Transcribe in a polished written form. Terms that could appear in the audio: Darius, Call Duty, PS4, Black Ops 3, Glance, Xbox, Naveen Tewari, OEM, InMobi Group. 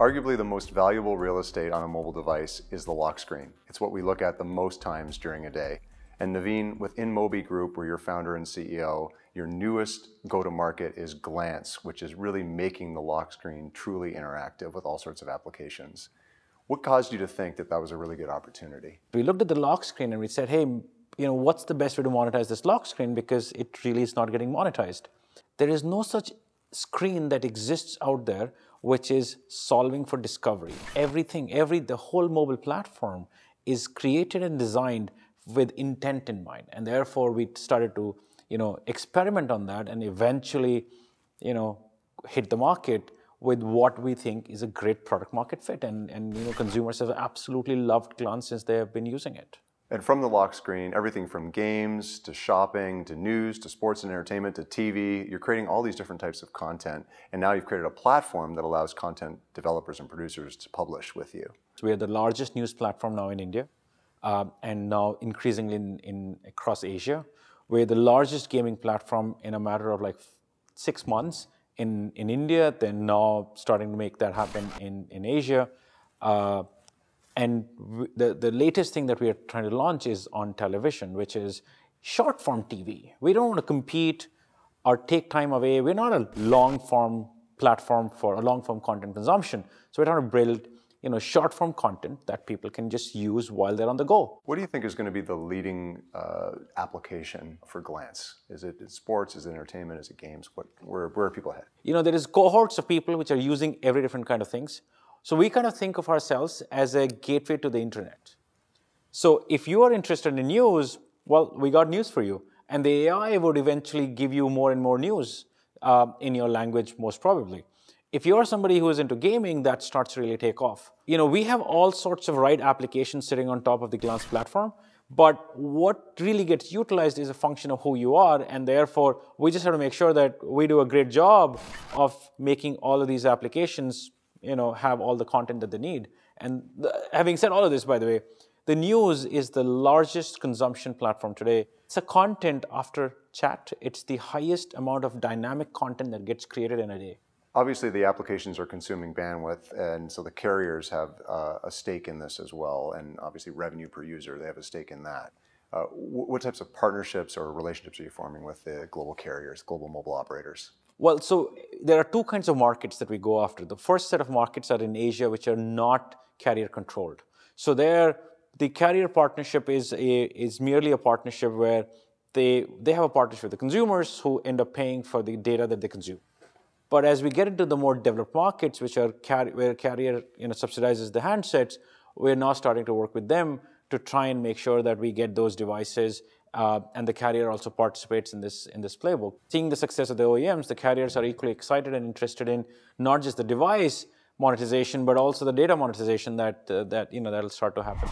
Arguably the most valuable real estate on a mobile device is the lock screen. It's what we look at the most times during a day. And Naveen, with InMobi Group, where you're founder and CEO, your newest go-to-market is Glance, which is really making the lock screen truly interactive with all sorts of applications. What caused you to think that that was a really good opportunity? We looked at the lock screen and we said, hey, what's the best way to monetize this lock screen, because it really is not getting monetized. There is no such screen that exists out there which is solving for discovery. Everything, the whole mobile platform is created and designed with intent in mind, and therefore we started to, experiment on that and eventually, hit the market with what we think is a great product market fit, and consumers have absolutely loved Glance since they have been using it. And from the lock screen, everything from games to shopping to news to sports and entertainment to TV, you're creating all these different types of content, and now you've created a platform that allows content developers and producers to publish with you. So we are the largest news platform now in India, and now increasingly across Asia. We're the largest gaming platform in a matter of like 6 months in India, then now starting to make that happen in Asia. And the latest thing that we are trying to launch is on television, which is short form TV. We don't want to compete or take time away. We're not a long form platform for a long form content consumption. So we're trying to build short form content that people can just use while they're on the go. What do you think is going to be the leading application for Glance? Is it sports? Is it entertainment? Is it games? Where are people headed? There is cohorts of people which are using every different kind of things. So we kind of think of ourselves as a gateway to the internet. So if you are interested in news, well, we got news for you. And the AI would eventually give you more and more news in your language, most probably. If you're somebody who is into gaming, that starts to really take off. We have all sorts of right applications sitting on top of the Glance platform, but what really gets utilized is a function of who you are, and therefore we just have to make sure that we do a great job of making all of these applications have all the content that they need. And having said all of this, by the way, the news is the largest consumption platform today. It's a content after chat. It's the highest amount of dynamic content that gets created in a day. Obviously, the applications are consuming bandwidth, and so the carriers have a stake in this as well, and obviously revenue per user, they have a stake in that. What types of partnerships or relationships are you forming with the global carriers, global mobile operators? Well, so there are two kinds of markets that we go after. The first set of markets are in Asia, which are not carrier controlled. So there, the carrier partnership is merely a partnership where they have a partnership with the consumers who end up paying for the data that they consume. But as we get into the more developed markets, which are where carrier subsidizes the handsets, we're now starting to work with them to try and make sure that we get those devices. And the carrier also participates in this playbook. Seeing the success of the OEMs, the carriers are equally excited and interested in not just the device monetization, but also the data monetization that that'll start to happen.